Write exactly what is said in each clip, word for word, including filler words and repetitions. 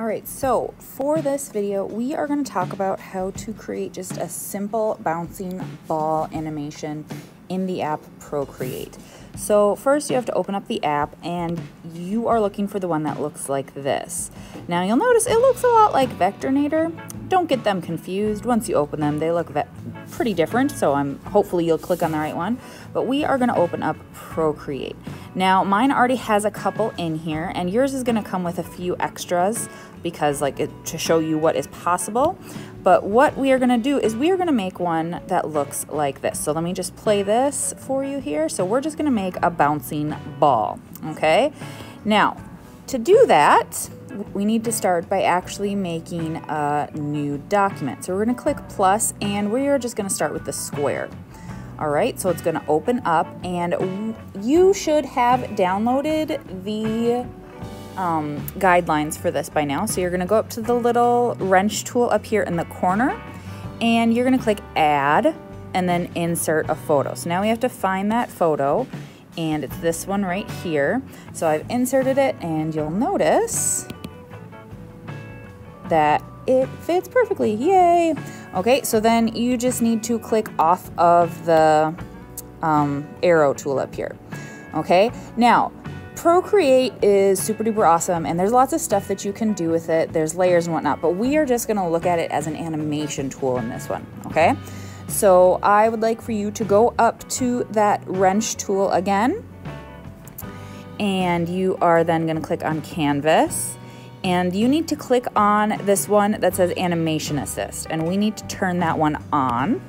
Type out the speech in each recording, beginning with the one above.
All right, so for this video, we are going to talk about how to create just a simple bouncing ball animation in the app Procreate. So first you have to open up the app and you are looking for the one that looks like this. Now you'll notice it looks a lot like Vectornator. Don't get them confused. Once you open them, they look pretty different. So I'm hopefully you'll click on the right one, but we are gonna open up Procreate. Now mine already has a couple in here and yours is gonna come with a few extras because like it, to show you what is possible. But what we are gonna do is we are gonna make one that looks like this. So let me just play this for you here. So we're just gonna make a bouncing ball, okay? Now, to do that, we need to start by actually making a new document. So we're gonna click plus and we are just gonna start with the square. All right, so it's gonna open up and you should have downloaded the Um, guidelines for this by now. So you're going to go up to the little wrench tool up here in the corner and you're going to click add and then insert a photo. So now we have to find that photo and it's this one right here. So I've inserted it and you'll notice that it fits perfectly. Yay! Okay, so then you just need to click off of the um, arrow tool up here. Okay, now Procreate is super duper awesome and there's lots of stuff that you can do with it. There's layers and whatnot, but we are just gonna look at it as an animation tool in this one, okay? So I would like for you to go up to that wrench tool again and you are then gonna click on canvas and you need to click on this one that says animation assist and we need to turn that one on.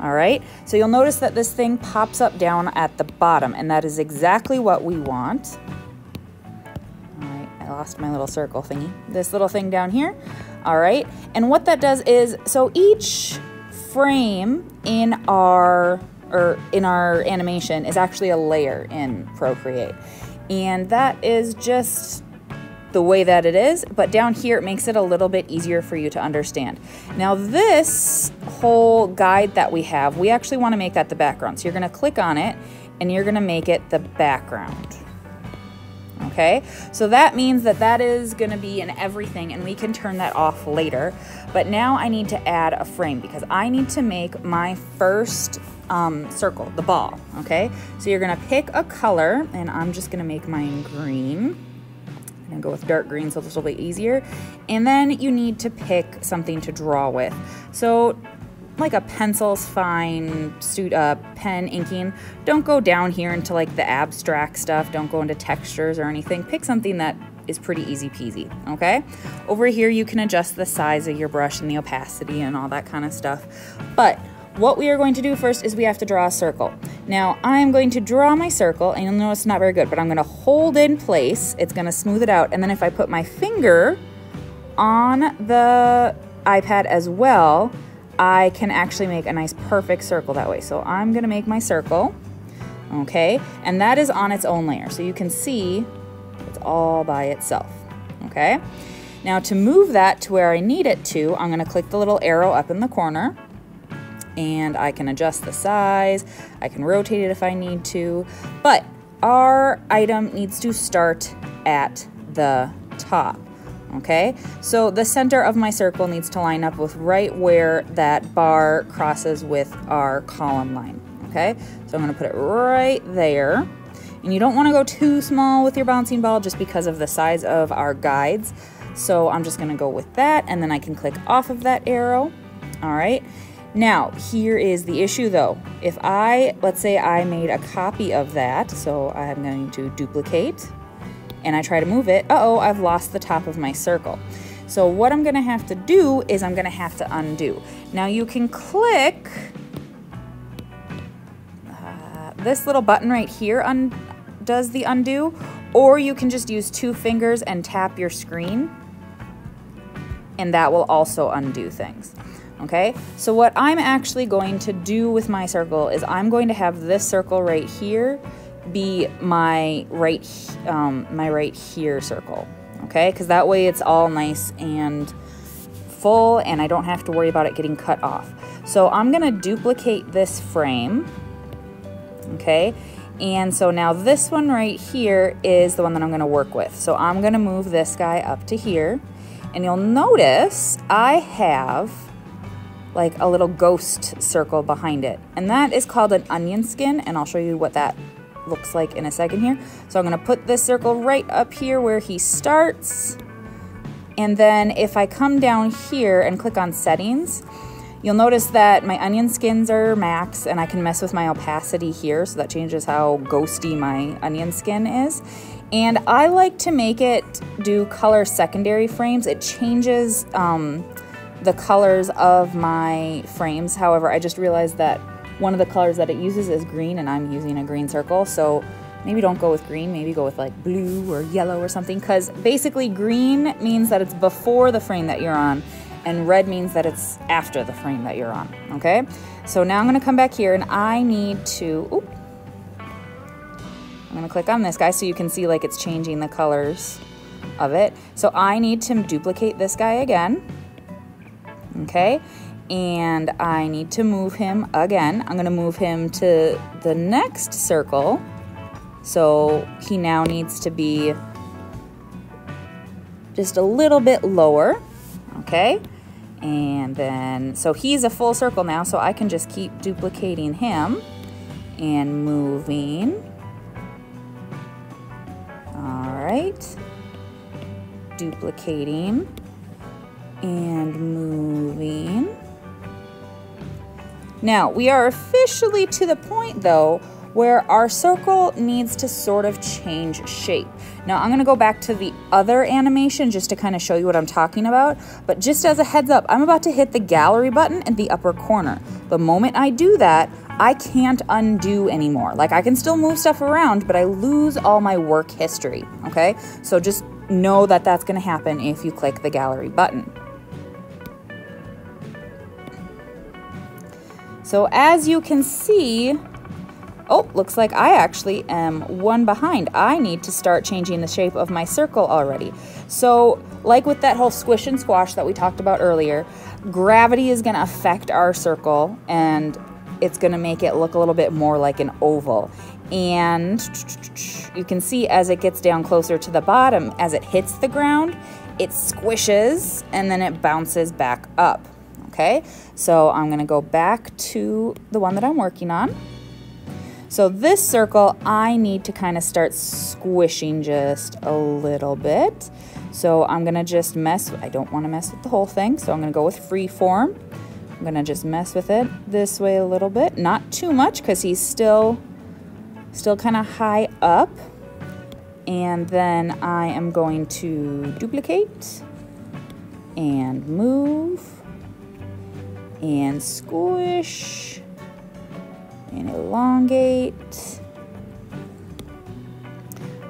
All right, so you'll notice that this thing pops up down at the bottom and that is exactly what we want. All right, I lost my little circle thingy. This little thing down here, all right. And what that does is, so each frame in our, or in our animation is actually a layer in Procreate. And that is just the way that it is, but down here it makes it a little bit easier for you to understand. Now this whole guide that we have, we actually want to make that the background. So you're going to click on it and you're going to make it the background. Okay, so that means that that is going to be in everything and we can turn that off later. But now I need to add a frame because I need to make my first um, circle, the ball. Okay, so you're going to pick a color and I'm just going to make mine green. And go with dark green so this will be easier. And then you need to pick something to draw with. So like a pencil's fine, suit up, pen, inking. Don't go down here into like the abstract stuff. Don't go into textures or anything. Pick something that is pretty easy peasy, okay? Over here you can adjust the size of your brush and the opacity and all that kind of stuff. But what we are going to do first is we have to draw a circle. Now I'm going to draw my circle and you'll notice it's not very good, but I'm gonna hold in place. It's gonna smooth it out. And then if I put my finger on the iPad as well, I can actually make a nice perfect circle that way. So I'm gonna make my circle, okay? And that is on its own layer. So you can see it's all by itself, okay? Now to move that to where I need it to, I'm gonna click the little arrow up in the corner and I can adjust the size, I can rotate it if I need to, but our item needs to start at the top, okay? So the center of my circle needs to line up with right where that bar crosses with our column line, okay? So I'm gonna put it right there. And you don't wanna go too small with your bouncing ball just because of the size of our guides. So I'm just gonna go with that and then I can click off of that arrow, all right? Now, here is the issue though. If I, let's say I made a copy of that, so I'm going to duplicate and I try to move it, uh-oh, I've lost the top of my circle. So what I'm gonna have to do is I'm gonna have to undo. Now you can click uh, this little button right here un does the undo, or you can just use two fingers and tap your screen and that will also undo things. Okay, so what I'm actually going to do with my circle is I'm going to have this circle right here be my right, um, my right here circle, okay? Because that way it's all nice and full and I don't have to worry about it getting cut off. So I'm gonna duplicate this frame, okay? And so now this one right here is the one that I'm gonna work with. So I'm gonna move this guy up to here, and you'll notice I have like a little ghost circle behind it. And that is called an onion skin, and I'll show you what that looks like in a second here. So I'm gonna put this circle right up here where he starts. And then if I come down here and click on settings, you'll notice that my onion skins are max, and I can mess with my opacity here, so that changes how ghosty my onion skin is. And I like to make it do color secondary frames. It changes um, the colors of my frames. However, I just realized that one of the colors that it uses is green, and I'm using a green circle. So maybe don't go with green, maybe go with like blue or yellow or something, because basically green means that it's before the frame that you're on, and red means that it's after the frame that you're on, okay? So now I'm gonna come back here, and I need to, oop, I'm gonna click on this guy so you can see like it's changing the colors of it. So I need to duplicate this guy again, okay? And I need to move him again. I'm gonna move him to the next circle. So he now needs to be just a little bit lower, okay? And then, so he's a full circle now, so I can just keep duplicating him and moving. All right, duplicating and moving. Now, we are officially to the point though where our circle needs to sort of change shape. Now I'm gonna go back to the other animation just to kind of show you what I'm talking about, but just as a heads up, I'm about to hit the gallery button in the upper corner. The moment I do that, I can't undo anymore. Like, I can still move stuff around, but I lose all my work history, okay? So just know that that's gonna happen if you click the gallery button. So as you can see, oh, looks like I actually am one behind. I need to start changing the shape of my circle already. So like with that whole squish and squash that we talked about earlier, gravity is gonna affect our circle, and it's gonna make it look a little bit more like an oval. And you can see as it gets down closer to the bottom, as it hits the ground, it squishes and then it bounces back up, okay? So I'm gonna go back to the one that I'm working on. So this circle, I need to kind of start squishing just a little bit. So I'm gonna just mess, I don't wanna mess with the whole thing, so I'm gonna go with free form. I'm gonna just mess with it this way a little bit, not too much, because he's still, still kind of high up. And then I am going to duplicate and move and squish and elongate.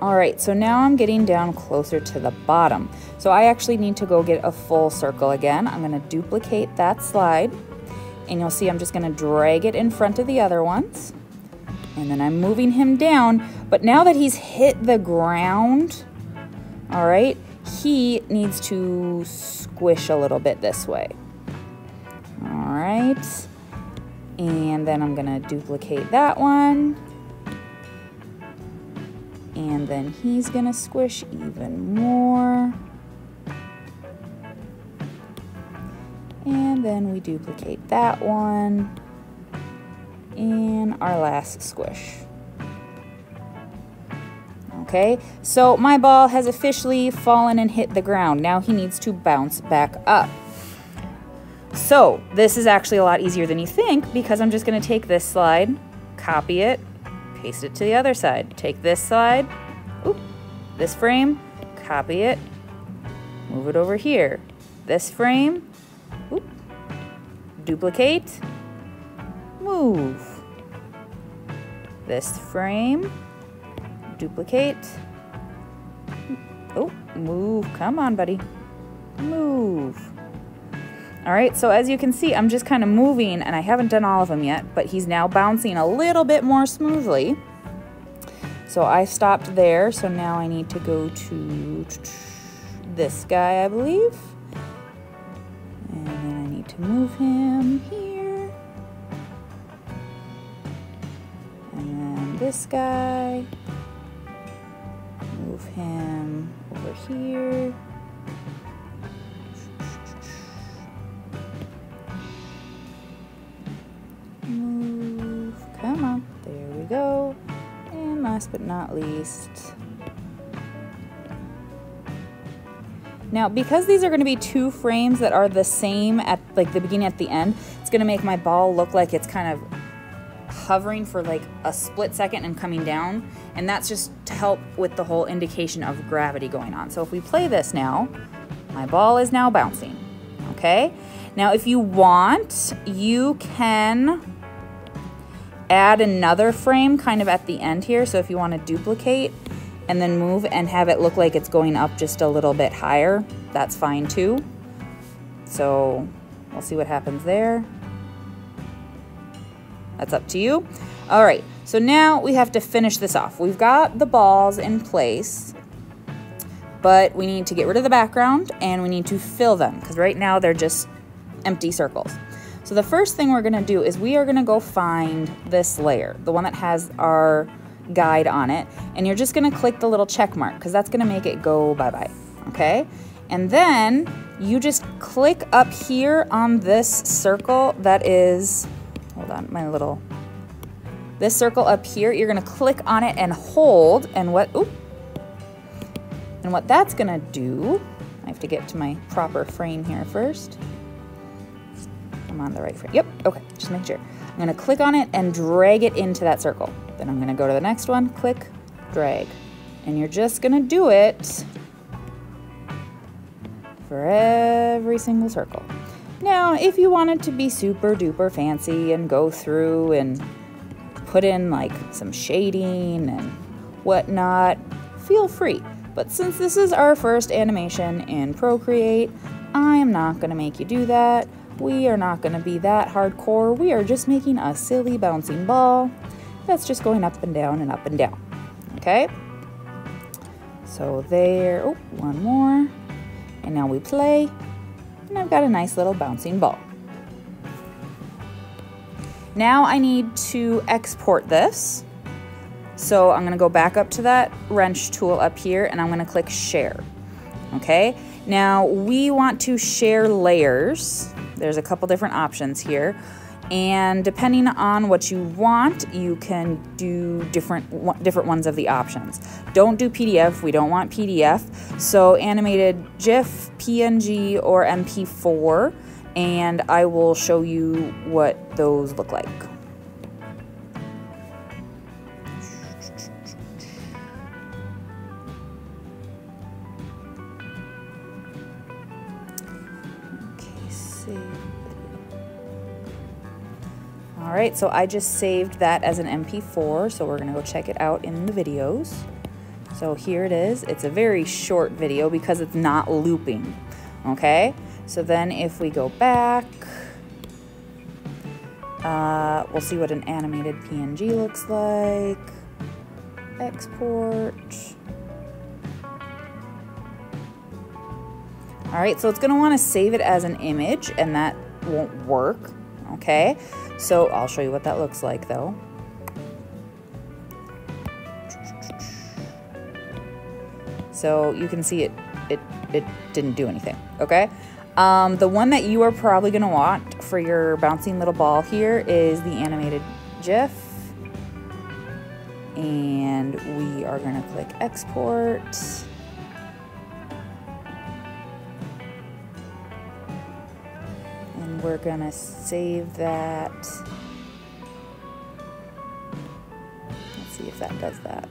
All right, so now I'm getting down closer to the bottom. So I actually need to go get a full circle again. I'm gonna duplicate that slide, and you'll see I'm just gonna drag it in front of the other ones. And then I'm moving him down, but now that he's hit the ground, all right, he needs to squish a little bit this way. All right. And then I'm gonna duplicate that one. And then he's gonna squish even more. And then we duplicate that one. And our last squish. Okay, so my ball has officially fallen and hit the ground. Now he needs to bounce back up. So this is actually a lot easier than you think, because I'm just gonna take this slide, copy it, paste it to the other side. Take this slide, oop, this frame, copy it, move it over here. This frame, oop, duplicate, move. This frame, duplicate, oh, move, come on buddy, move. All right, so as you can see, I'm just kind of moving, and I haven't done all of them yet, but he's now bouncing a little bit more smoothly. So I stopped there, so now I need to go to this guy, I believe. And then I need to move him here. And this guy, move him over here. Move, come on, there we go. And last but not least. Now, because these are gonna be two frames that are the same at like the beginning at the end, it's gonna make my ball look like it's kind of hovering for like a split second and coming down, and that's just to help with the whole indication of gravity going on. So if we play this now, my ball is now bouncing, okay? Now if you want, you can add another frame kind of at the end here. So if you want to duplicate and then move and have it look like it's going up just a little bit higher, that's fine too. So we'll see what happens there. That's up to you. All right, so now we have to finish this off. We've got the balls in place, but we need to get rid of the background and we need to fill them because right now they're just empty circles. So the first thing we're gonna do is we are gonna go find this layer, the one that has our guide on it, and you're just gonna click the little check mark because that's gonna make it go bye-bye, okay? And then you just click up here on this circle that is, hold on, my little, this circle up here, you're gonna click on it and hold, and what, oop, and what that's gonna do, I have to get to my proper frame here first. I'm on the right frame, yep, okay, just make sure. I'm gonna click on it and drag it into that circle. Then I'm gonna go to the next one, click, drag. And you're just gonna do it for every single circle. Now, if you wanted to be super duper fancy and go through and put in like some shading and whatnot, feel free. But since this is our first animation in Procreate, I'm not gonna make you do that. We are not gonna be that hardcore. We are just making a silly bouncing ball that's just going up and down and up and down, okay? So there, oh, one more. And now we play. And I've got a nice little bouncing ball. Now I need to export this. So I'm gonna go back up to that wrench tool up here and I'm gonna click share, okay? Now we want to share layers. There's a couple different options here. And depending on what you want, you can do different different ones of the options. Don't do P D F, we don't want P D F. So animated GIF, P N G, or M P four, and I will show you what those look like. Okay, save. All right, so I just saved that as an M P four, so we're gonna go check it out in the videos. So here it is. It's a very short video because it's not looping, okay? So then if we go back, uh, we'll see what an animated P N G looks like. Export. All right, so it's gonna wanna save it as an image, and that won't work, okay? So I'll show you what that looks like though. So you can see it, it, it didn't do anything, okay? Um, the one that you are probably gonna want for your bouncing little ball here is the animated GIF. And we are gonna click export. We're gonna save that. Let's see if that does that.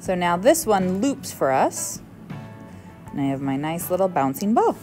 So now this one loops for us. And I have my nice little bouncing ball.